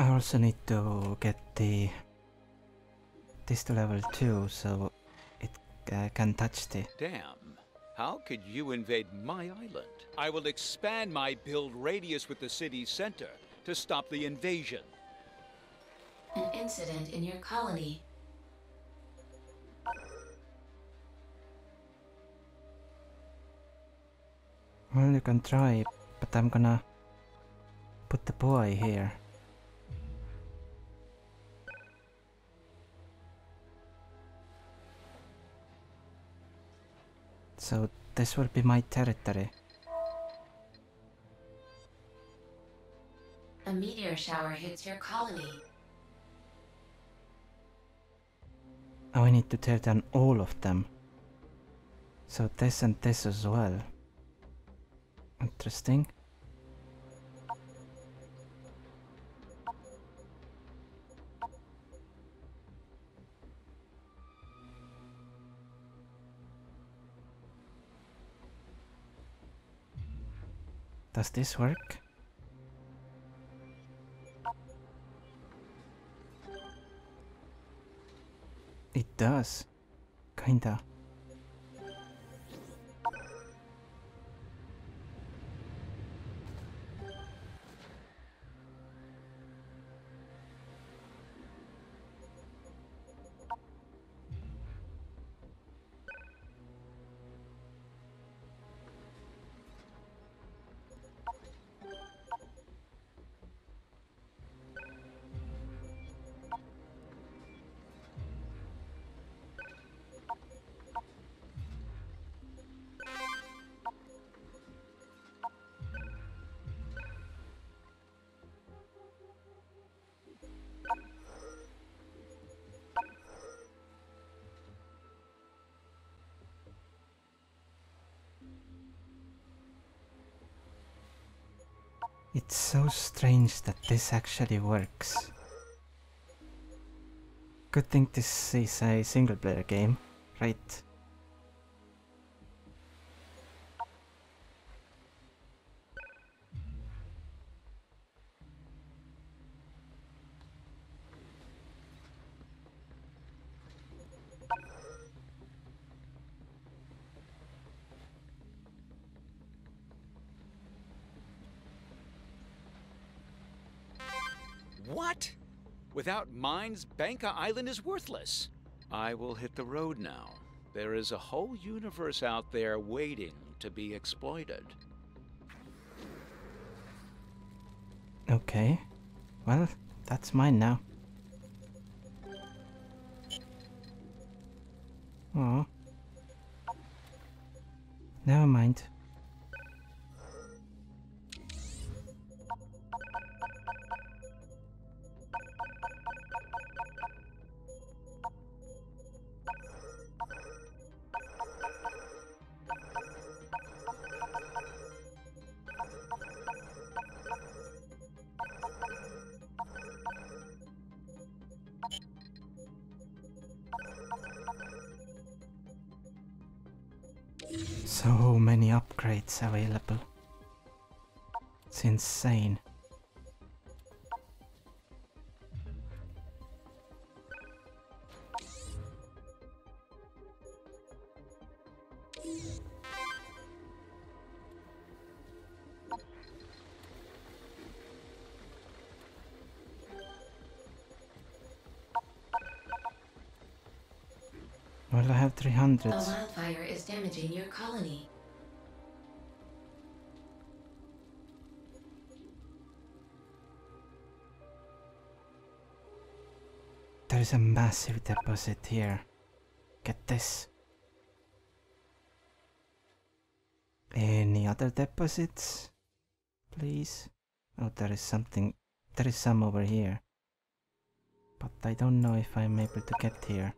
I also need to get this to level 2 so it can touch the... Damn, how could you invade my island? I will expand my build radius with the city center to stop the invasion. An incident in your colony. Well, you can try, but I'm gonna put the boy here. So this will be my territory. A meteor shower hits your colony. Now I need to tear down all of them. So this and this as well. Interesting. Does this work? It does. Kinda. It's so strange that this actually works. Good thing this is a single player game, right? What? Without mines, Bangka Island is worthless. I will hit the road now. There is a whole universe out there waiting to be exploited. Okay. Well, that's mine now. Oh. Never mind. So many upgrades available. It's insane. Well, I have 300. A wildfire is damaging your colony. There is a massive deposit here. Get this. Any other deposits, please? Oh, there is something. There is some over here. But I don't know if I'm able to get here.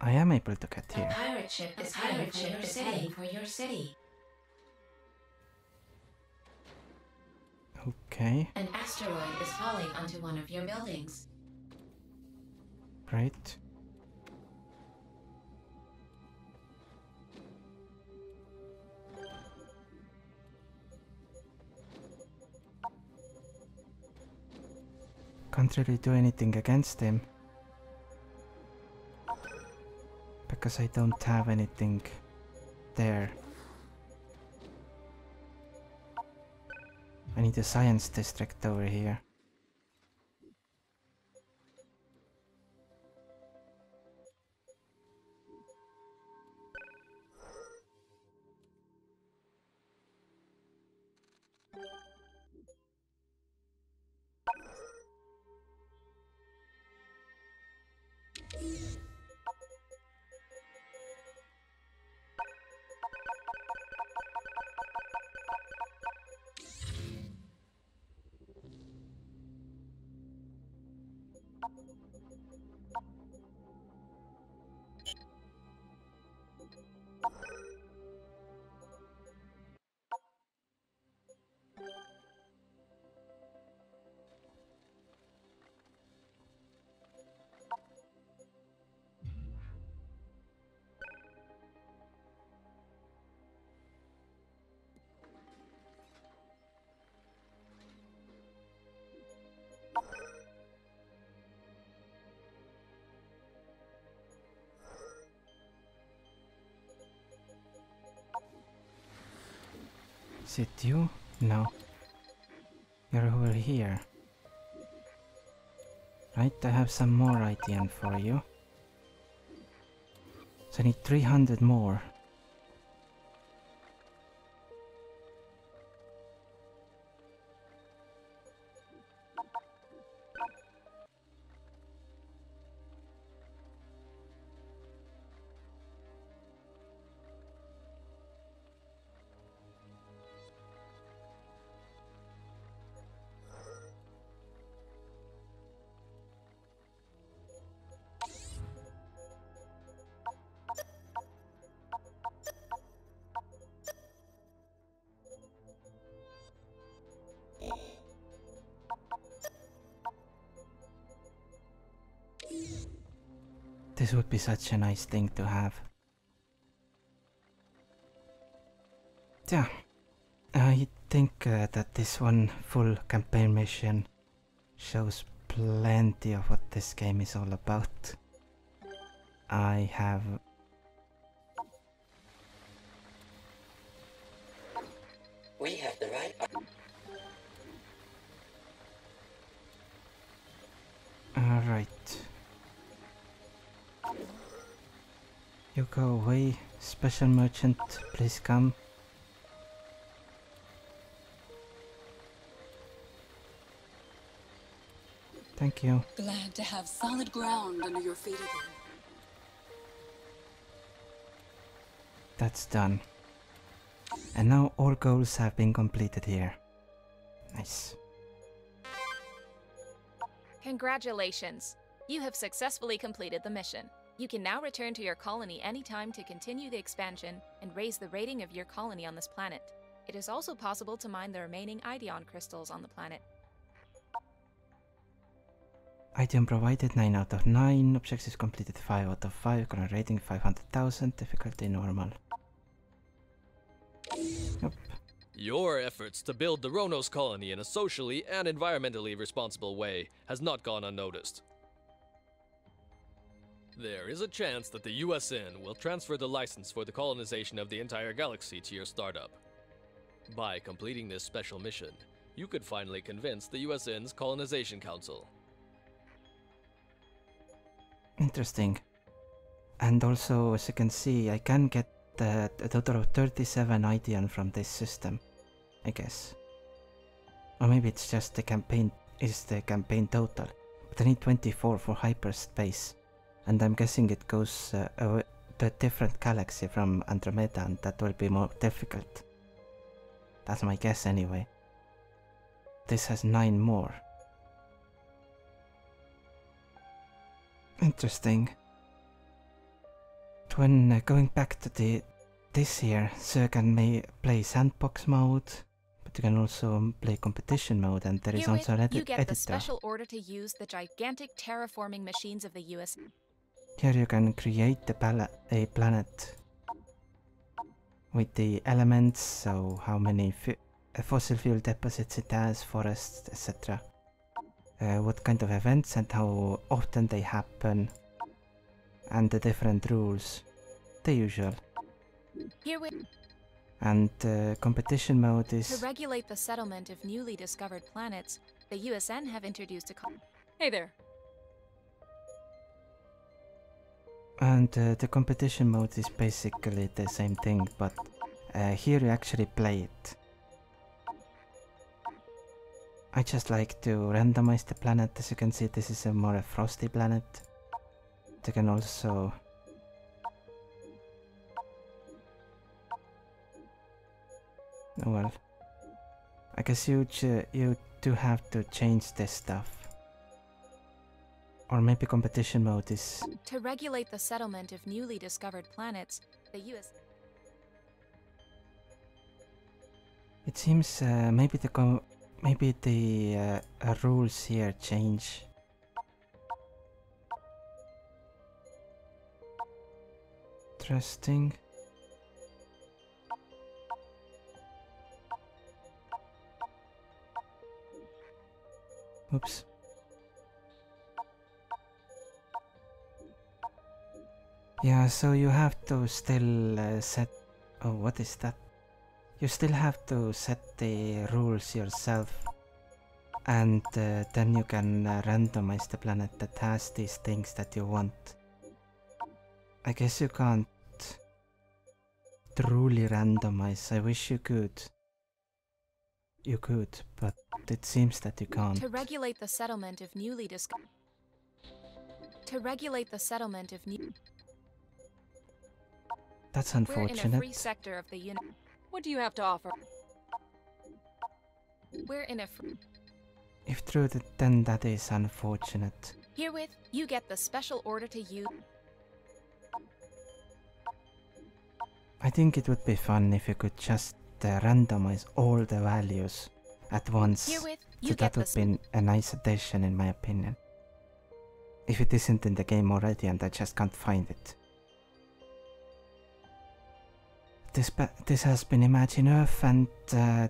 I am able to get here. A pirate ship is heading for your city. Okay. An asteroid is falling onto one of your buildings. Great. Can't really do anything against him, because I don't have anything there. I need a science district over here. Is it you? No. You're over here. Right, I have some more IDN for you. So I need 300 more. This would be such a nice thing to have. Yeah, I think that this one full campaign mission shows plenty of what this game is all about. I have go away, special merchant, please come. Thank you. Glad to have solid ground under your feet again. That's done. And now all goals have been completed here. Nice. Congratulations. You have successfully completed the mission. You can now return to your colony anytime to continue the expansion and raise the rating of your colony on this planet. It is also possible to mine the remaining Ideon crystals on the planet. Ideon provided 9 out of 9, objectives completed 5 out of 5, current rating 500,000, difficulty normal. Yep. Your efforts to build the Ronos colony in a socially and environmentally responsible way has not gone unnoticed. There is a chance that the USN will transfer the license for the colonization of the entire galaxy to your startup. By completing this special mission, you could finally convince the USN's Colonization Council. Interesting. And also, as you can see, I can get a total of 37 Ideon from this system, I guess. Or maybe it's just the campaign is the campaign total. But I need 24 for hyperspace. And I'm guessing it goes to a different galaxy from Andromeda, and that will be more difficult. That's my guess anyway. This has 9 more. Interesting. When going back to this here, so you can play sandbox mode, but you can also play competition mode, and there is also an editor. You get the special order to use the gigantic terraforming machines of the US. Here you can create a planet with the elements, so how many fossil fuel deposits it has, forests, etc. What kind of events and how often they happen, and the different rules, the usual. And competition mode is... To regulate the settlement of newly discovered planets, the USN have introduced a... Hey there! And the competition mode is basically the same thing, but here you actually play it. I just like to randomize the planet. As you can see, this is a more frosty planet. You can also... Oh well. I guess you do have to change this stuff. Or maybe competition mode is... To regulate the settlement of newly discovered planets, the US... It seems maybe the... rules here change. Interesting. Oops. Yeah, so you have to still set... Oh, what is that? You still have to set the rules yourself, and then you can randomize the planet that has these things that you want. I guess you can't truly randomize. I wish you could. You could, but it seems that you can't. To regulate the settlement of newly discovered. To regulate the settlement of new. That's unfortunate. We're in a free sector of the universe. What do you have to offer? We're in a free... If true, then that is unfortunate. Herewith, you get the special order to you. I think it would be fun if you could just randomize all the values at once. Herewith, you get the... That would be a nice addition, in my opinion. If it isn't in the game already and I just can't find it. This has been Imagine Earth, and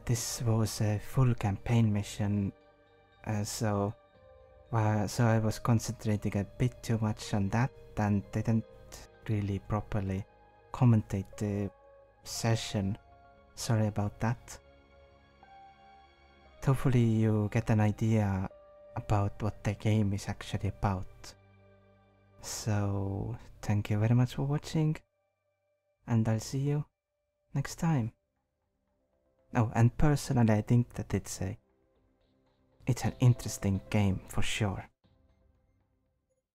this was a full campaign mission, so I was concentrating a bit too much on that and didn't really properly commentate the session. Sorry about that. Hopefully you get an idea about what the game is actually about. So thank you very much for watching, and I'll see you next time. Oh, and personally I think that it's an interesting game for sure.